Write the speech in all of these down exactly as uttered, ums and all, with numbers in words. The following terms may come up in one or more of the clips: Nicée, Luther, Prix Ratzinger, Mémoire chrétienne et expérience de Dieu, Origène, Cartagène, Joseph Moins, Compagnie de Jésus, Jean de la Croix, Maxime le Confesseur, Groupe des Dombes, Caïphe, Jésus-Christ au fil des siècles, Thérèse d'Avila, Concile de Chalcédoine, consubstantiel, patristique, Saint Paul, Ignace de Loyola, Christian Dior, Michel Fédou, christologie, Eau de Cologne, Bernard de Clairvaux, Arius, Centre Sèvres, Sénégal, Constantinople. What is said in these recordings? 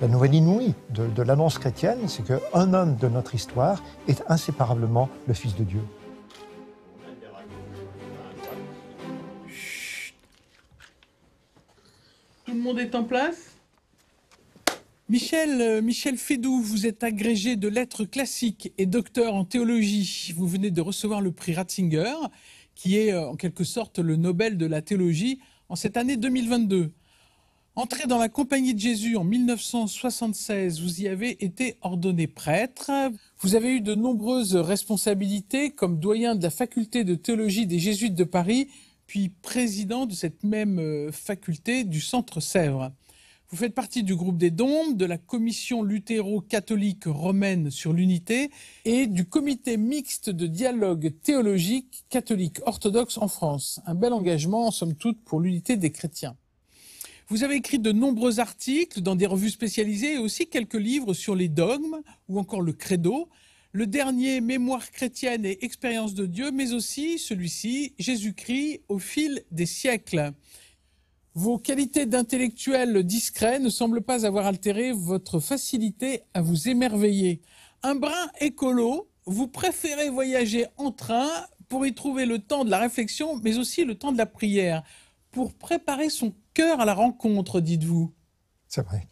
La nouvelle inouïe de, de l'annonce chrétienne, c'est qu'un homme de notre histoire est inséparablement le Fils de Dieu. Chut. Tout le monde est en place. Michel, euh, Michel Fédou, vous êtes agrégé de lettres classiques et docteur en théologie. Vous venez de recevoir le prix Ratzinger, qui est euh, en quelque sorte le Nobel de la théologie en cette année deux mille vingt-deux. Entré dans la Compagnie de Jésus en mille neuf cent soixante-seize, vous y avez été ordonné prêtre. Vous avez eu de nombreuses responsabilités comme doyen de la faculté de théologie des Jésuites de Paris, puis président de cette même faculté du Centre Sèvres. Vous faites partie du groupe des Dombes, de la commission luthéro-catholique romaine sur l'unité et du comité mixte de dialogue théologique catholique-orthodoxe en France. Un bel engagement, en somme toute, pour l'unité des chrétiens. Vous avez écrit de nombreux articles dans des revues spécialisées et aussi quelques livres sur les dogmes ou encore le credo. Le dernier, Mémoire chrétienne et expérience de Dieu, mais aussi celui-ci, Jésus-Christ au fil des siècles. Vos qualités d'intellectuel discret ne semblent pas avoir altéré votre facilité à vous émerveiller. Un brin écolo, vous préférez voyager en train pour y trouver le temps de la réflexion, mais aussi le temps de la prière, pour préparer son cœur à la rencontre, dites-vous. C'est vrai.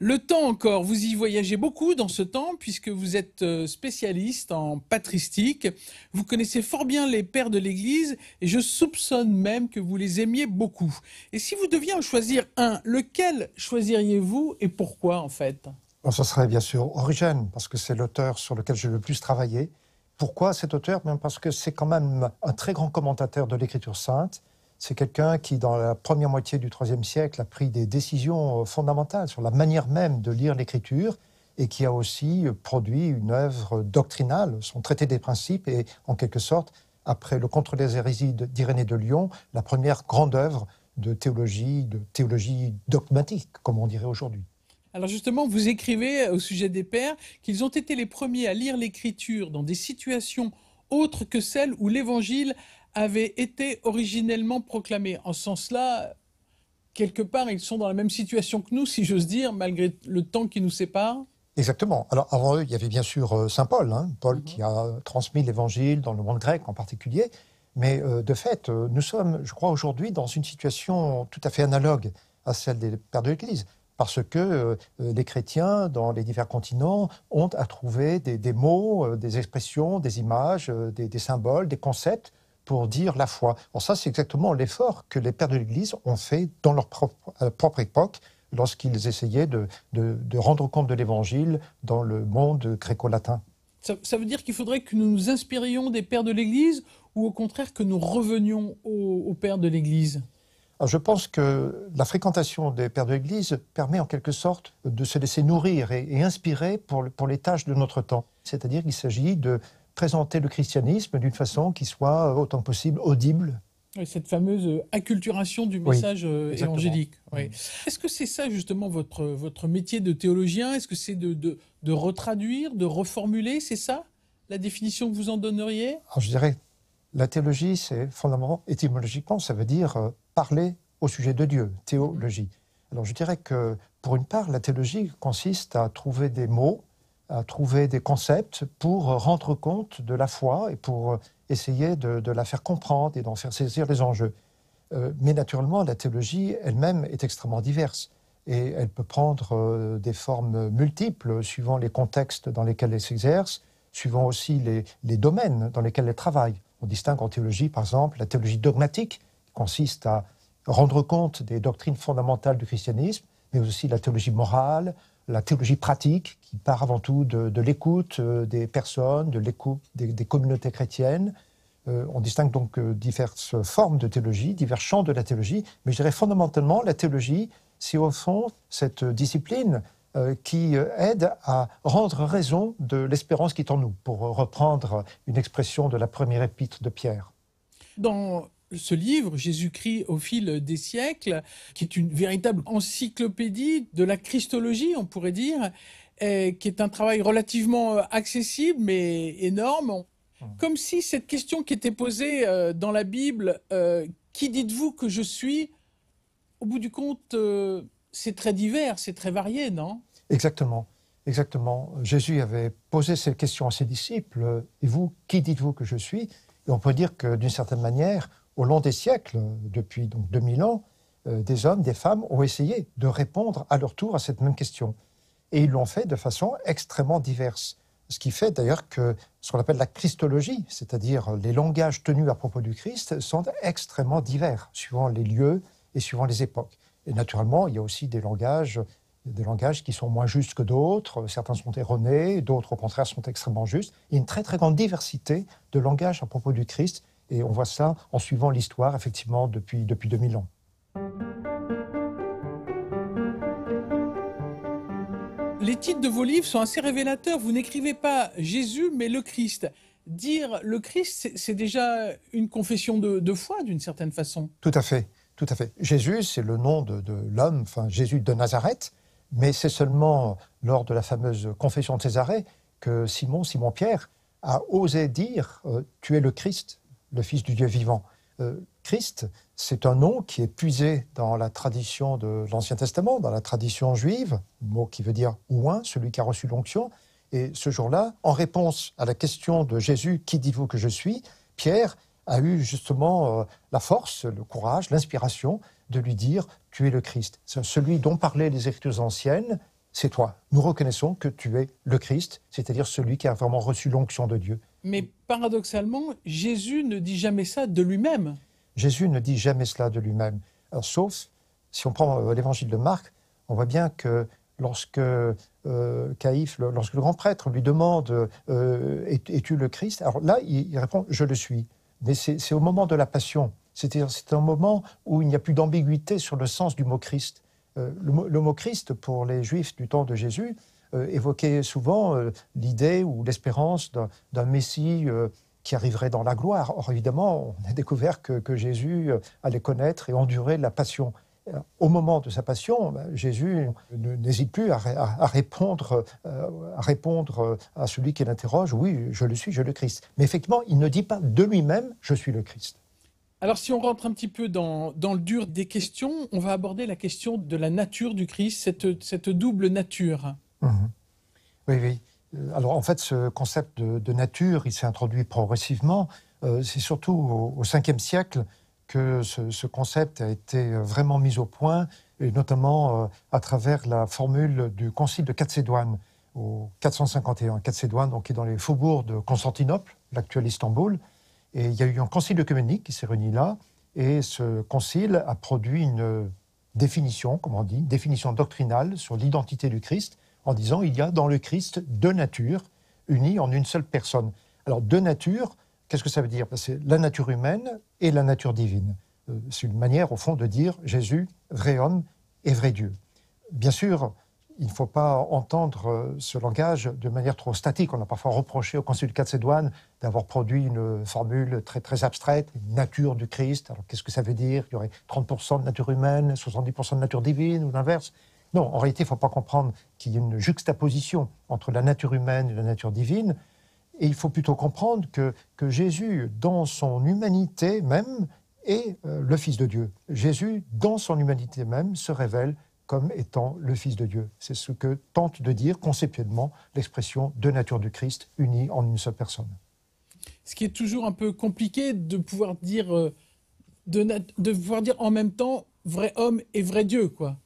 Le temps encore, vous y voyagez beaucoup dans ce temps, puisque vous êtes spécialiste en patristique. Vous connaissez fort bien les pères de l'Église, et je soupçonne même que vous les aimiez beaucoup. Et si vous deviez en choisir un, lequel choisiriez-vous et pourquoi en fait? Bon, ce serait bien sûr Origène, parce que c'est l'auteur sur lequel j'ai le plus travaillé. Pourquoi cet auteur? Parce que c'est quand même un très grand commentateur de l'Écriture sainte. C'est quelqu'un qui, dans la première moitié du troisième siècle, a pris des décisions fondamentales sur la manière même de lire l'Écriture et qui a aussi produit une œuvre doctrinale, son traité des principes, et en quelque sorte, après le Contre les hérésies d'Irénée de Lyon, la première grande œuvre de théologie, de théologie dogmatique, comme on dirait aujourd'hui. Alors justement, vous écrivez au sujet des pères qu'ils ont été les premiers à lire l'Écriture dans des situations autres que celles où l'Évangile avaient été originellement proclamés. En ce sens-là, quelque part, ils sont dans la même situation que nous, si j'ose dire, malgré le temps qui nous sépare. Exactement. Alors, avant eux, il y avait bien sûr Saint Paul, hein, Paul mm-hmm. qui a transmis l'Évangile dans le monde grec en particulier. Mais euh, de fait, euh, nous sommes, je crois, aujourd'hui dans une situation tout à fait analogue à celle des pères de l'Église, parce que euh, les chrétiens, dans les divers continents, ont à trouver des, des mots, euh, des expressions, des images, euh, des, des symboles, des concepts, pour dire la foi. Alors ça, c'est exactement l'effort que les pères de l'Église ont fait dans leur propre, euh, propre époque, lorsqu'ils essayaient de, de, de rendre compte de l'Évangile dans le monde gréco-latin. Ça, ça veut dire qu'il faudrait que nous nous inspirions des pères de l'Église ou au contraire que nous revenions aux, aux pères de l'Église? Alors je pense que la fréquentation des pères de l'Église permet en quelque sorte de se laisser nourrir et, et inspirer pour, pour les tâches de notre temps. C'est-à-dire qu'il s'agit de présenter le christianisme d'une façon qui soit autant que possible audible. Cette fameuse acculturation du message oui, évangélique. Oui. Est-ce que c'est ça justement votre, votre métier de théologien? Est-ce que c'est de, de, de retraduire, de reformuler? C'est ça la définition que vous en donneriez? Alors, je dirais, la théologie, c'est fondamentalement, étymologiquement, ça veut dire euh, parler au sujet de Dieu, théologie. Alors je dirais que pour une part, la théologie consiste à trouver des mots, à trouver des concepts pour rendre compte de la foi et pour essayer de, de la faire comprendre et d'en faire saisir les enjeux. Euh, mais naturellement, la théologie elle-même est extrêmement diverse et elle peut prendre euh, des formes multiples suivant les contextes dans lesquels elle s'exerce, suivant aussi les, les domaines dans lesquels elle travaille. On distingue en théologie, par exemple, la théologie dogmatique, qui consiste à rendre compte des doctrines fondamentales du christianisme, mais aussi la théologie morale, la théologie pratique, qui part avant tout de, de l'écoute des personnes, de l'écoute des, des communautés chrétiennes. Euh, on distingue donc diverses formes de théologie, divers champs de la théologie, mais je dirais fondamentalement, la théologie, c'est au fond cette discipline euh, qui aide à rendre raison de l'espérance qui est en nous, pour reprendre une expression de la première épître de Pierre. Dans ce livre, Jésus-Christ au fil des siècles, qui est une véritable encyclopédie de la christologie, on pourrait dire, et qui est un travail relativement accessible, mais énorme. Comme si cette question qui était posée dans la Bible, euh, « Qui dites-vous que je suis ?», au bout du compte, euh, c'est très divers, c'est très varié, non? Exactement, exactement. Jésus avait posé cette question à ses disciples. Et vous, qui dites-vous que je suis? Et on peut dire que, d'une certaine manière, au long des siècles, depuis donc deux mille ans, euh, des hommes, des femmes ont essayé de répondre à leur tour à cette même question. Et ils l'ont fait de façon extrêmement diverse. Ce qui fait d'ailleurs que ce qu'on appelle la christologie, c'est-à-dire les langages tenus à propos du Christ, sont extrêmement divers, suivant les lieux et suivant les époques. Et naturellement, il y a aussi des langages, des langages qui sont moins justes que d'autres. Certains sont erronés, d'autres au contraire sont extrêmement justes. Il y a une très très grande diversité de langages à propos du Christ. Et on voit ça en suivant l'histoire, effectivement, depuis, depuis deux mille ans. Les titres de vos livres sont assez révélateurs. Vous n'écrivez pas « Jésus », mais « le Christ ». Dire « le Christ », c'est déjà une confession de, de foi, d'une certaine façon. Tout à fait, tout à fait. Jésus, c'est le nom de, de l'homme, enfin Jésus de Nazareth, mais c'est seulement lors de la fameuse confession de Césarée que Simon, Simon-Pierre, a osé dire euh, « tu es le Christ, le Fils du Dieu vivant euh, ». Christ, c'est un nom qui est puisé dans la tradition de l'Ancien Testament, dans la tradition juive, mot qui veut dire « ouin », celui qui a reçu l'onction. Et ce jour-là, en réponse à la question de Jésus « Qui dites-vous que je suis ?», Pierre a eu justement euh, la force, le courage, l'inspiration de lui dire « Tu es le Christ ». Celui dont parlaient les Écritures anciennes, c'est toi. Nous reconnaissons que tu es le Christ, c'est-à-dire celui qui a vraiment reçu l'onction de Dieu. Mais paradoxalement, Jésus ne dit jamais ça de lui-même. Jésus ne dit jamais cela de lui-même, sauf, si on prend l'évangile de Marc, on voit bien que lorsque euh, Caïphe, lorsque le grand prêtre lui demande euh, « Es-tu le Christ ?», alors là, il, il répond « Je le suis ». Mais c'est au moment de la passion, c'est-à-dire c'est un moment où il n'y a plus d'ambiguïté sur le sens du mot « Christ euh, ». Le, le mot « Christ », pour les Juifs du temps de Jésus, euh, évoquait souvent euh, l'idée ou l'espérance d'un Messie euh, qui arriverait dans la gloire. Or, évidemment, on a découvert que, que Jésus allait connaître et endurer la passion. Au moment de sa passion, Jésus n'hésite plus à, à, à, répondre, à répondre à celui qui l'interroge « Oui, je le suis, je le Christ ». Mais effectivement, il ne dit pas de lui-même « Je suis le Christ ». Alors, si on rentre un petit peu dans, dans le dur des questions, on va aborder la question de la nature du Christ, cette, cette double nature. Mmh. Oui, oui. Alors, en fait, ce concept de, de nature, il s'est introduit progressivement. Euh, c'est surtout au, au cinquième siècle que ce, ce concept a été vraiment mis au point, et notamment euh, à travers la formule du Concile de Chalcédoine, au quatre cent cinquante et un. Chalcédoine, donc, qui est dans les faubourgs de Constantinople, l'actuel Istanbul. Et il y a eu un concile œcuménique qui s'est réuni là, et ce concile a produit une définition, comme on dit, une définition doctrinale sur l'identité du Christ, en disant il y a dans le Christ deux natures unies en une seule personne. Alors deux natures, qu'est-ce que ça veut dire? C'est la nature humaine et la nature divine. C'est une manière au fond de dire Jésus, vrai homme et vrai Dieu. Bien sûr, il ne faut pas entendre ce langage de manière trop statique. On a parfois reproché au Concile de Chalcédoine d'avoir produit une formule très, très abstraite, « nature du Christ ». Alors qu'est-ce que ça veut dire? Il y aurait trente pour cent de nature humaine, soixante-dix pour cent de nature divine ou l'inverse? Non, en réalité, il ne faut pas comprendre qu'il y a une juxtaposition entre la nature humaine et la nature divine. Et il faut plutôt comprendre que, que Jésus, dans son humanité même, est euh, le Fils de Dieu. Jésus, dans son humanité même, se révèle comme étant le Fils de Dieu. C'est ce que tente de dire conceptuellement l'expression « deux natures du Christ unies en une seule personne ». Ce qui est toujours un peu compliqué de pouvoir dire, euh, de de pouvoir dire en même temps « vrai homme » et « vrai Dieu », quoi.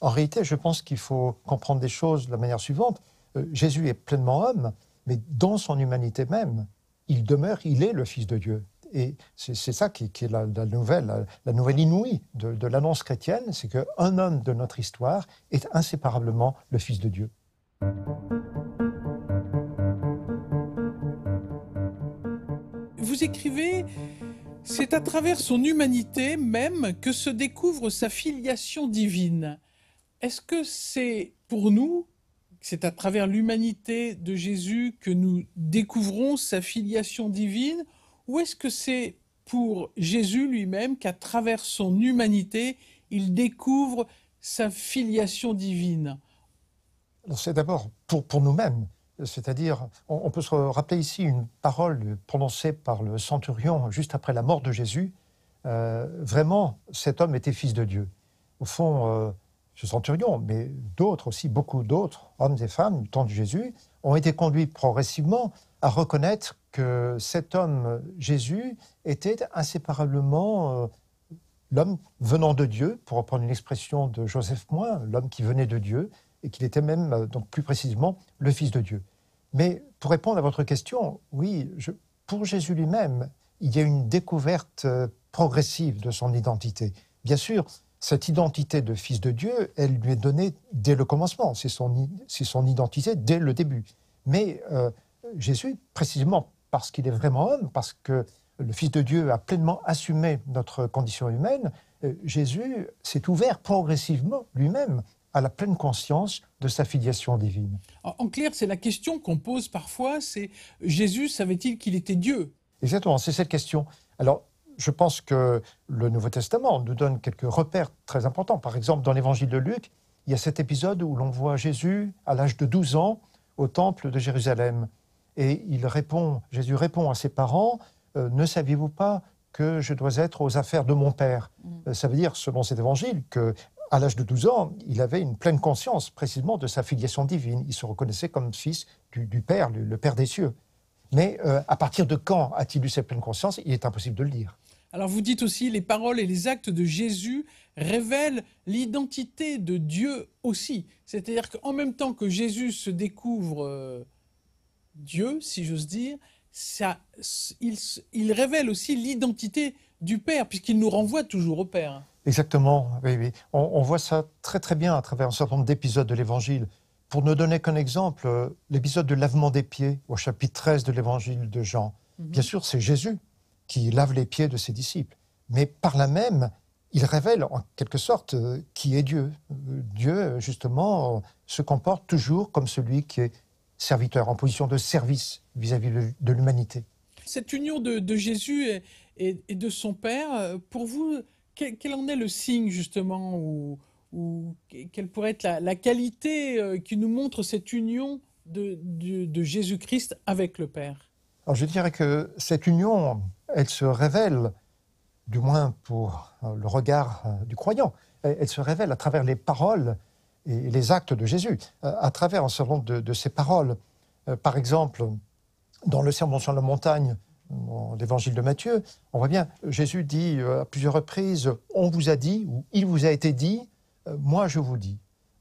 En réalité, je pense qu'il faut comprendre des choses de la manière suivante. Euh, Jésus est pleinement homme, mais dans son humanité même, il demeure, il est le Fils de Dieu. Et c'est ça qui, qui est la, la, nouvelle, la, la nouvelle inouïe de, de l'annonce chrétienne, c'est qu'un homme de notre histoire est inséparablement le Fils de Dieu. Vous écrivez... C'est à travers son humanité même que se découvre sa filiation divine. Est-ce que c'est pour nous, c'est à travers l'humanité de Jésus que nous découvrons sa filiation divine, ou est-ce que c'est pour Jésus lui-même qu'à travers son humanité, il découvre sa filiation divine? C'est d'abord pour, pour nous-mêmes, c'est-à-dire, on, on peut se rappeler ici une parole prononcée par le centurion juste après la mort de Jésus. Euh, vraiment, cet homme était fils de Dieu. Au fond... Euh, ce centurion, mais d'autres aussi, beaucoup d'autres, hommes et femmes du temps de Jésus, ont été conduits progressivement à reconnaître que cet homme, Jésus, était inséparablement euh, l'homme venant de Dieu, pour reprendre une expression de Joseph Moins, l'homme qui venait de Dieu, et qu'il était même, euh, donc plus précisément, le Fils de Dieu. Mais pour répondre à votre question, oui, je, pour Jésus lui-même, il y a une découverte progressive de son identité. Bien sûr, cette identité de Fils de Dieu, elle lui est donnée dès le commencement, c'est son, c'est son identité dès le début. Mais euh, Jésus, précisément parce qu'il est vraiment homme, parce que le Fils de Dieu a pleinement assumé notre condition humaine, euh, Jésus s'est ouvert progressivement lui-même à la pleine conscience de sa filiation divine. En, en clair, c'est la question qu'on pose parfois, c'est « Jésus savait-il qu'il était Dieu ?» Exactement, c'est cette question. Alors, je pense que le Nouveau Testament nous donne quelques repères très importants. Par exemple, dans l'évangile de Luc, il y a cet épisode où l'on voit Jésus à l'âge de douze ans au temple de Jérusalem. Et il répond, Jésus répond à ses parents euh, « Ne saviez-vous pas que je dois être aux affaires de mon Père ?» mmh. Ça veut dire, selon cet évangile, que à l'âge de douze ans, il avait une pleine conscience précisément de sa filiation divine. Il se reconnaissait comme fils du, du Père, le, le Père des cieux. Mais euh, à partir de quand a-t-il eu cette pleine conscience? Il est impossible de le dire. Alors vous dites aussi, les paroles et les actes de Jésus révèlent l'identité de Dieu aussi. C'est-à-dire qu'en même temps que Jésus se découvre euh, Dieu, si j'ose dire, ça, il, il révèle aussi l'identité du Père, puisqu'il nous renvoie toujours au Père. Exactement, oui, oui. On, on voit ça très très bien à travers un certain nombre d'épisodes de l'Évangile. Pour ne donner qu'un exemple, l'épisode du lavement des pieds au chapitre treize de l'Évangile de Jean. Mm-hmm. Bien sûr, c'est Jésus qui lave les pieds de ses disciples, mais par là même, il révèle en quelque sorte euh, qui est Dieu. Euh, Dieu, justement, euh, se comporte toujours comme celui qui est serviteur, en position de service vis-à-vis de, de l'humanité. Cette union de, de Jésus et, et, et de son Père, pour vous, quel, quel en est le signe, justement, où, où, quelle pourrait être la, la qualité euh, qui nous montre cette union de, de, de Jésus-Christ avec le Père? Alors, je dirais que cette union, elle se révèle, du moins pour le regard du croyant, elle se révèle à travers les paroles et les actes de Jésus, à travers un certain nombre de, de ces paroles. Par exemple, dans le Sermon sur la montagne, dans l'évangile de Matthieu, on voit bien, Jésus dit à plusieurs reprises, « On vous a dit » ou « Il vous a été dit », « Moi je vous dis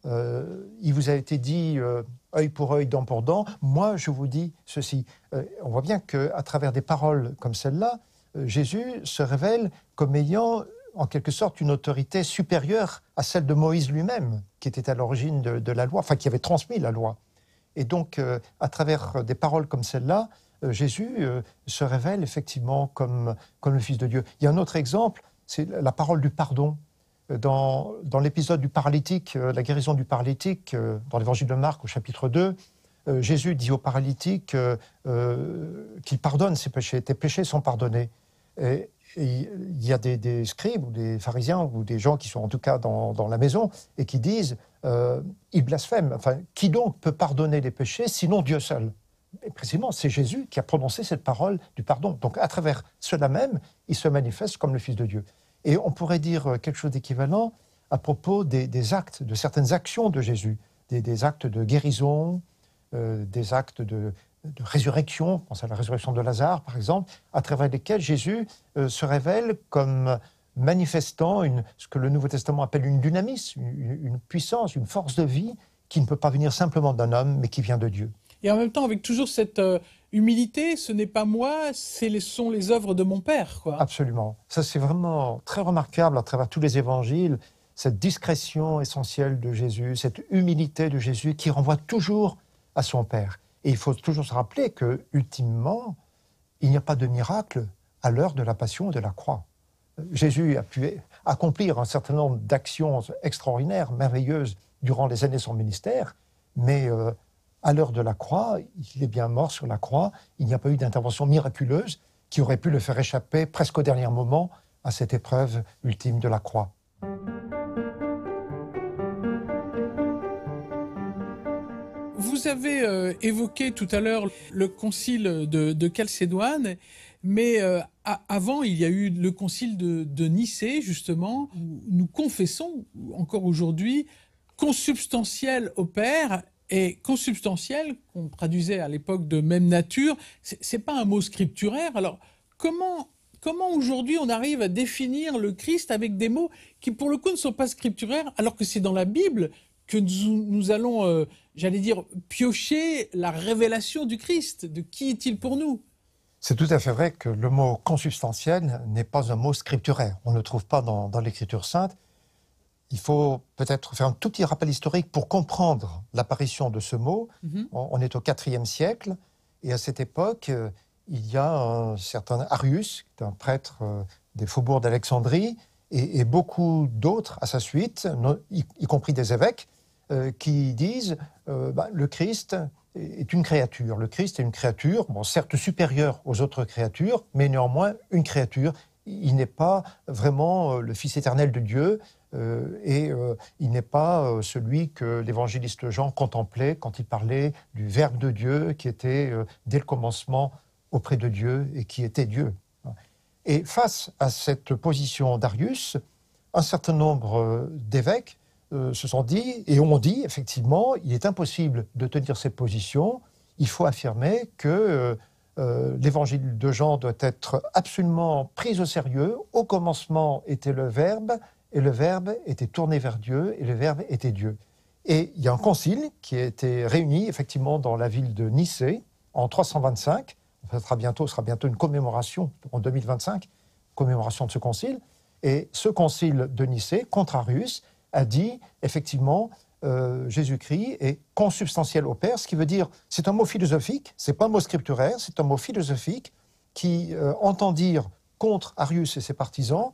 euh, ». « Il vous a été dit euh, » œil pour œil, dent pour dent, moi je vous dis ceci. Euh, on voit bien qu'à travers des paroles comme celle-là, euh, Jésus se révèle comme ayant en quelque sorte une autorité supérieure à celle de Moïse lui-même, qui était à l'origine de, de la loi, enfin qui avait transmis la loi. Et donc euh, à travers des paroles comme celle-là, euh, Jésus euh, se révèle effectivement comme, comme le Fils de Dieu. Il y a un autre exemple, c'est la parole du pardon. Dans, dans l'épisode du paralytique, euh, la guérison du paralytique, euh, dans l'évangile de Marc au chapitre deux, euh, Jésus dit au paralytique euh, euh, qu'il pardonne ses péchés, tes péchés sont pardonnés. Et il y a des, des scribes ou des pharisiens ou des gens qui sont en tout cas dans, dans la maison et qui disent, euh, ils blasphèment, enfin, qui donc peut pardonner les péchés sinon Dieu seul? Et précisément, c'est Jésus qui a prononcé cette parole du pardon. Donc à travers cela même, il se manifeste comme le Fils de Dieu. Et on pourrait dire quelque chose d'équivalent à propos des, des actes, de certaines actions de Jésus, des, des actes de guérison, euh, des actes de, de résurrection, pense à la résurrection de Lazare par exemple, à travers lesquels Jésus euh, se révèle comme manifestant une, ce que le Nouveau Testament appelle une dynamis, une, une puissance, une force de vie qui ne peut pas venir simplement d'un homme, mais qui vient de Dieu. Et en même temps, avec toujours cette euh, humilité, ce n'est pas moi, ce sont les œuvres de mon Père, quoi. Absolument. Ça, c'est vraiment très remarquable à travers tous les évangiles, cette discrétion essentielle de Jésus, cette humilité de Jésus qui renvoie toujours à son Père. Et il faut toujours se rappeler que, ultimement, il n'y a pas de miracle à l'heure de la passion et de la croix. Jésus a pu accomplir un certain nombre d'actions extraordinaires, merveilleuses, durant les années de son ministère, mais Euh, à l'heure de la croix, il est bien mort sur la croix, il n'y a pas eu d'intervention miraculeuse qui aurait pu le faire échapper presque au dernier moment à cette épreuve ultime de la croix. Vous avez euh, évoqué tout à l'heure le concile de, de Chalcédoine, mais euh, a, avant il y a eu le concile de, de Nicée justement, où nous confessons encore aujourd'hui consubstantiel au Père et consubstantiel, qu'on traduisait à l'époque de même nature, c'est pas un mot scripturaire. Alors comment, comment aujourd'hui on arrive à définir le Christ avec des mots qui pour le coup ne sont pas scripturaires, alors que c'est dans la Bible que nous, nous allons, euh, j'allais dire, piocher la révélation du Christ, de qui est-il pour nous ? C'est tout à fait vrai que le mot consubstantiel n'est pas un mot scripturaire. On ne le trouve pas dans, dans l'Écriture sainte. Il faut peut-être faire un tout petit rappel historique pour comprendre l'apparition de ce mot. Mm-hmm. on, on est au quatrième siècle et à cette époque, euh, il y a un certain Arius, un prêtre euh, des faubourgs d'Alexandrie, et, et beaucoup d'autres à sa suite, non, y, y compris des évêques, euh, qui disent euh, bah, le Christ est une créature. Le Christ est une créature, bon, certes supérieure aux autres créatures, mais néanmoins une créature. Il n'est pas vraiment le Fils éternel de Dieu euh, et euh, il n'est pas euh, celui que l'évangéliste Jean contemplait quand il parlait du Verbe de Dieu qui était euh, dès le commencement auprès de Dieu et qui était Dieu. Et face à cette position d'Arius, un certain nombre d'évêques euh, se sont dit et ont dit effectivement il est impossible de tenir cette position, il faut affirmer que euh, Euh, l'évangile de Jean doit être absolument pris au sérieux. Au commencement était le Verbe, et le Verbe était tourné vers Dieu, et le Verbe était Dieu. Et il y a un concile qui a été réuni effectivement dans la ville de Nicée en trois cent vingt-cinq. Ce sera bientôt, sera bientôt une commémoration en deux mille vingt-cinq, commémoration de ce concile. Et ce concile de Nicée, contre Arius, a dit effectivement Euh, Jésus-Christ est consubstantiel au Père, ce qui veut dire, c'est un mot philosophique, c'est pas un mot scripturaire, c'est un mot philosophique qui euh, entend dire contre Arius et ses partisans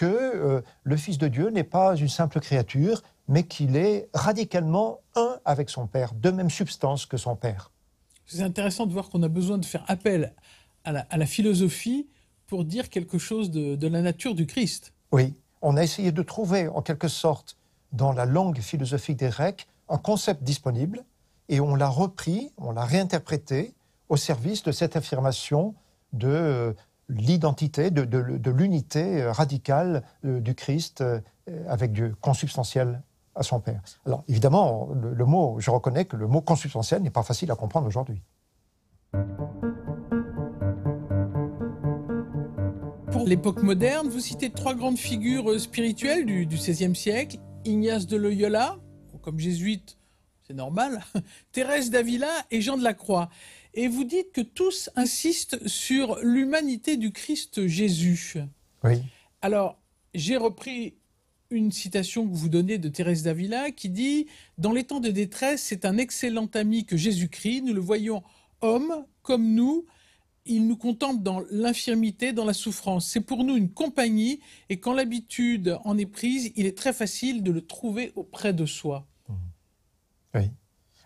que euh, le Fils de Dieu n'est pas une simple créature, mais qu'il est radicalement un avec son Père, de même substance que son Père. C'est intéressant de voir qu'on a besoin de faire appel à la, à la philosophie pour dire quelque chose de, de la nature du Christ. Oui, on a essayé de trouver en quelque sorte dans la langue philosophique des Grecs, un concept disponible, et on l'a repris, on l'a réinterprété au service de cette affirmation de l'identité, de, de, de l'unité radicale du Christ avec Dieu, consubstantiel à son Père. Alors évidemment, le, le mot, je reconnais que le mot consubstantiel n'est pas facile à comprendre aujourd'hui. Pour l'époque moderne, vous citez trois grandes figures spirituelles du, du seizième siècle, Ignace de Loyola, comme jésuite, c'est normal, Thérèse d'Avila et Jean de la Croix. Et vous dites que tous insistent sur l'humanité du Christ Jésus. Oui. Alors, j'ai repris une citation que vous donnez de Thérèse d'Avila qui dit « Dans les temps de détresse, c'est un excellent ami que Jésus-Christ. Nous le voyons homme, comme nous. Il nous contemple dans l'infirmité, dans la souffrance. C'est pour nous une compagnie, et quand l'habitude en est prise, il est très facile de le trouver auprès de soi. » Oui,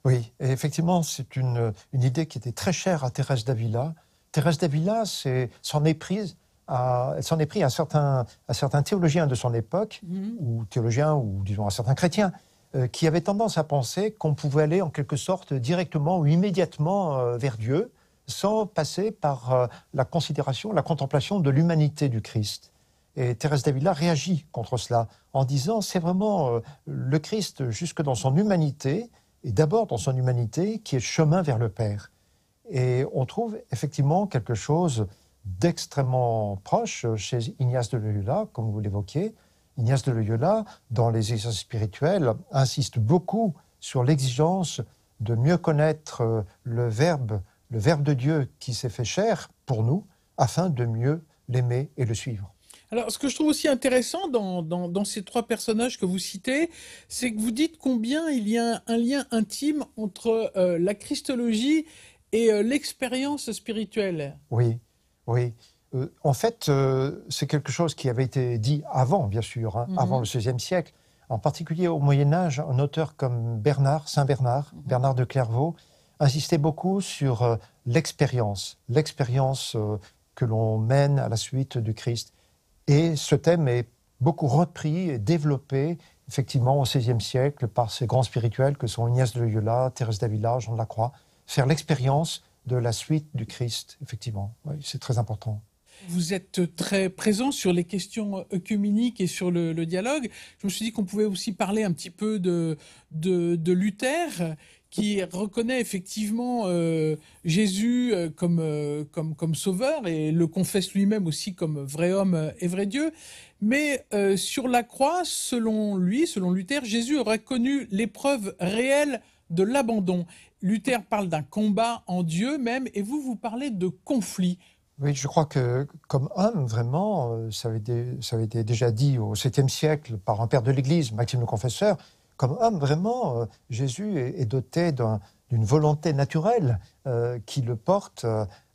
oui. Et effectivement, c'est une, une idée qui était très chère à Thérèse d'Avila. Thérèse d'Avila s'en est prise à, elle s'en est prise à certains, à certains théologiens de son époque, mmh. ou théologiens, ou disons à certains chrétiens, euh, qui avaient tendance à penser qu'on pouvait aller en quelque sorte directement ou immédiatement euh, vers Dieu, sans passer par la considération, la contemplation de l'humanité du Christ. Et Thérèse d'Avila réagit contre cela en disant c'est vraiment le Christ jusque dans son humanité, et d'abord dans son humanité, qui est chemin vers le Père. Et on trouve effectivement quelque chose d'extrêmement proche chez Ignace de Loyola, comme vous l'évoquiez. Ignace de Loyola, dans les exercices spirituels, insiste beaucoup sur l'exigence de mieux connaître le Verbe, le Verbe de Dieu qui s'est fait chair pour nous, afin de mieux l'aimer et le suivre. Alors, ce que je trouve aussi intéressant dans, dans, dans ces trois personnages que vous citez, c'est que vous dites combien il y a un, un lien intime entre euh, la Christologie et euh, l'expérience spirituelle. Oui, oui. Euh, en fait, euh, c'est quelque chose qui avait été dit avant, bien sûr, hein, mmh. avant le seizième siècle. En particulier au Moyen-Âge, un auteur comme Bernard, Saint Bernard, mmh. Bernard de Clairvaux, insistait beaucoup sur euh, l'expérience, l'expérience euh, que l'on mène à la suite du Christ. Et ce thème est beaucoup repris et développé, effectivement, au seizième siècle, par ces grands spirituels que sont Ignace de Loyola, Thérèse d'Avila, Jean de la Croix, faire l'expérience de la suite du Christ, effectivement. Oui, c'est très important. Vous êtes très présent sur les questions œcuméniques et sur le, le dialogue. Je me suis dit qu'on pouvait aussi parler un petit peu de, de, de Luther, qui reconnaît effectivement euh, Jésus comme, euh, comme, comme sauveur et le confesse lui-même aussi comme vrai homme et vrai Dieu. Mais euh, sur la croix, selon lui, selon Luther, Jésus aurait connu l'épreuve réelle de l'abandon. Luther parle d'un combat en Dieu même, et vous, vous parlez de conflit. Oui, je crois que comme homme, vraiment, ça avait été, ça avait été déjà dit au septième siècle par un père de l'Église, Maxime le Confesseur, comme homme, vraiment, Jésus est, est doté d'un, d'une volonté naturelle euh, qui le porte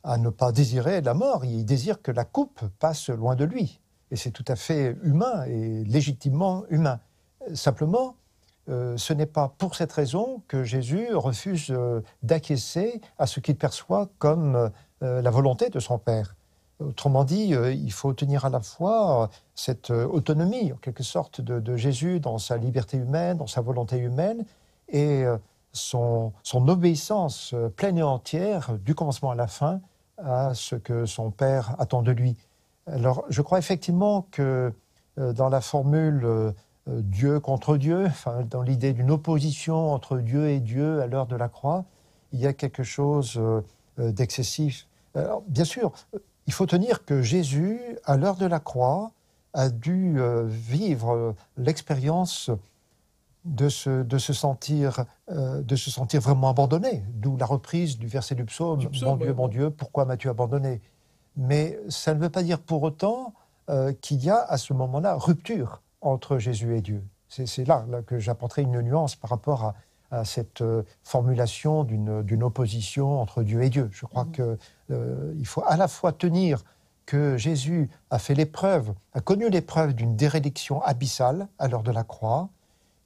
à ne pas désirer la mort. Il désire que la coupe passe loin de lui. Et c'est tout à fait humain et légitimement humain. Simplement, Euh, ce n'est pas pour cette raison que Jésus refuse euh, d'acquiescer à ce qu'il perçoit comme euh, la volonté de son Père. Autrement dit, euh, il faut tenir à la fois euh, cette euh, autonomie, en quelque sorte, de, de Jésus dans sa liberté humaine, dans sa volonté humaine, et euh, son, son obéissance euh, pleine et entière, du commencement à la fin, à ce que son Père attend de lui. Alors, je crois effectivement que euh, dans la formule... Euh, Dieu contre Dieu, enfin, dans l'idée d'une opposition entre Dieu et Dieu à l'heure de la croix, il y a quelque chose euh, d'excessif. Alors, bien sûr, il faut tenir que Jésus, à l'heure de la croix, a dû euh, vivre l'expérience de se, de, se sentir, euh, de se sentir vraiment abandonné, d'où la reprise du verset du psaume, du psaume « Mon Dieu, mon Dieu, pourquoi m'as-tu abandonné ?» Mais ça ne veut pas dire pour autant euh, qu'il y a à ce moment-là rupture entre Jésus et Dieu. C'est là, là que j'apporterai une nuance par rapport à, à cette euh, formulation d'une opposition entre Dieu et Dieu. Je crois mmh. qu'il euh, faut à la fois tenir que Jésus a fait l'épreuve, a connu l'épreuve d'une dérédiction abyssale à l'heure de la croix,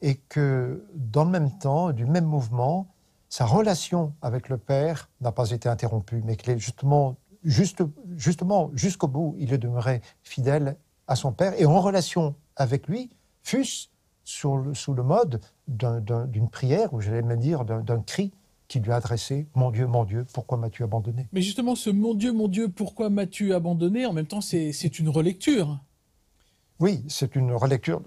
et que dans le même temps, du même mouvement, sa relation avec le Père n'a pas été interrompue, mais que justement, juste, justement jusqu'au bout, il demeurait fidèle à son Père et en relation avec lui, fût-ce sous le mode d'une un, prière, ou j'allais même dire d'un cri qui lui a adressé « Mon Dieu, mon Dieu, pourquoi m'as-tu abandonné ?» Mais justement, ce « Mon Dieu, mon Dieu, pourquoi m'as-tu abandonné ?» en même temps, c'est une relecture. Oui, c'est une relecture.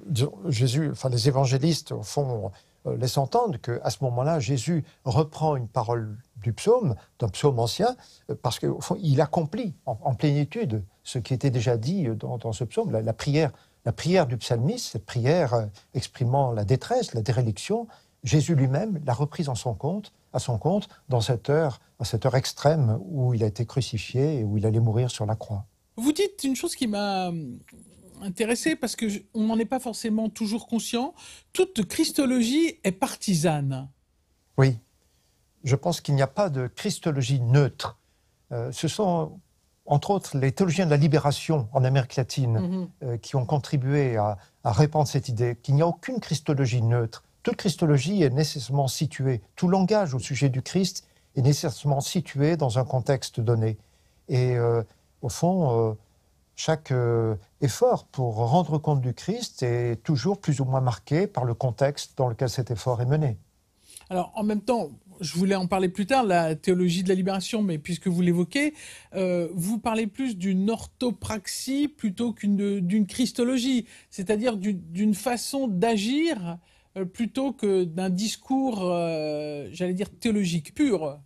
Jésus, enfin, les évangélistes, au fond, euh, laissent entendre qu'à ce moment-là, Jésus reprend une parole du psaume, d'un psaume ancien, parce qu'il accomplit en, en plénitude ce qui était déjà dit dans, dans ce psaume, la, la prière. La prière du psalmiste, cette prière exprimant la détresse, la déréliction, Jésus lui-même l'a reprise en son compte, à son compte dans cette heure, à cette heure extrême où il a été crucifié et où il allait mourir sur la croix. Vous dites une chose qui m'a intéressé, parce qu'on n'en est pas forcément toujours conscient, toute christologie est partisane. Oui, je pense qu'il n'y a pas de christologie neutre. Euh, ce sont... entre autres les théologiens de la libération en Amérique latine, mmh. euh, qui ont contribué à, à répandre cette idée qu'il n'y a aucune christologie neutre. Toute christologie est nécessairement située, tout langage au sujet du Christ est nécessairement situé dans un contexte donné. Et euh, au fond, euh, chaque euh, effort pour rendre compte du Christ est toujours plus ou moins marqué par le contexte dans lequel cet effort est mené. Alors, en même temps, je voulais en parler plus tard, la théologie de la libération, mais puisque vous l'évoquez, euh, vous parlez plus d'une orthopraxie plutôt qu'une d'une christologie, c'est-à-dire d'une façon d'agir euh, plutôt que d'un discours, euh, j'allais dire, théologique pur.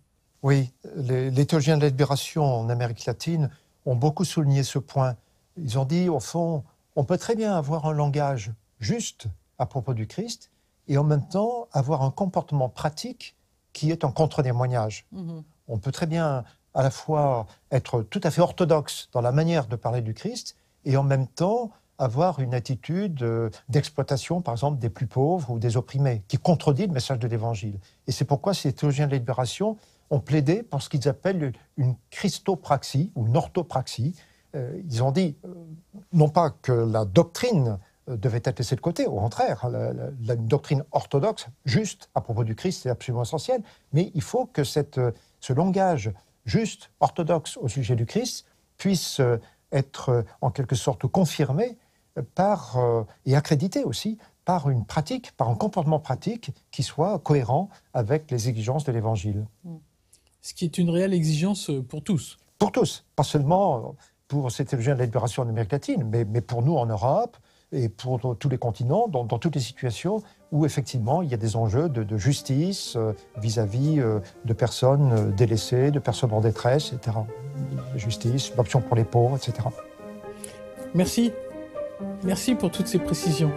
Oui, les, les théologiens de la libération en Amérique latine ont beaucoup souligné ce point. Ils ont dit, au fond, on peut très bien avoir un langage juste à propos du Christ et en même temps avoir un comportement pratique qui est en contre-témoignage. Mmh. On peut très bien à la fois être tout à fait orthodoxe dans la manière de parler du Christ et en même temps avoir une attitude d'exploitation, par exemple, des plus pauvres ou des opprimés, qui contredit le message de l'Évangile. Et c'est pourquoi ces théologiens de la libération ont plaidé pour ce qu'ils appellent une christopraxie ou une orthopraxie. Ils ont dit, non pas que la doctrine devait être laissée de côté, au contraire, la, la, la doctrine orthodoxe, juste, à propos du Christ, c'est absolument essentiel, mais il faut que cette, ce langage juste, orthodoxe au sujet du Christ, puisse être en quelque sorte confirmé par, et accrédité aussi par une pratique, par un comportement pratique qui soit cohérent avec les exigences de l'Évangile. Ce qui est une réelle exigence pour tous. Pour tous, pas seulement... pour ces théologiens de la libération en Amérique latine, mais, mais pour nous en Europe et pour tous les continents, dans, dans toutes les situations où effectivement il y a des enjeux de, de justice vis-à-vis euh, euh, de personnes euh, délaissées, de personnes en détresse, et cetera. Justice, l'option pour les pauvres, et cetera. Merci. Merci pour toutes ces précisions.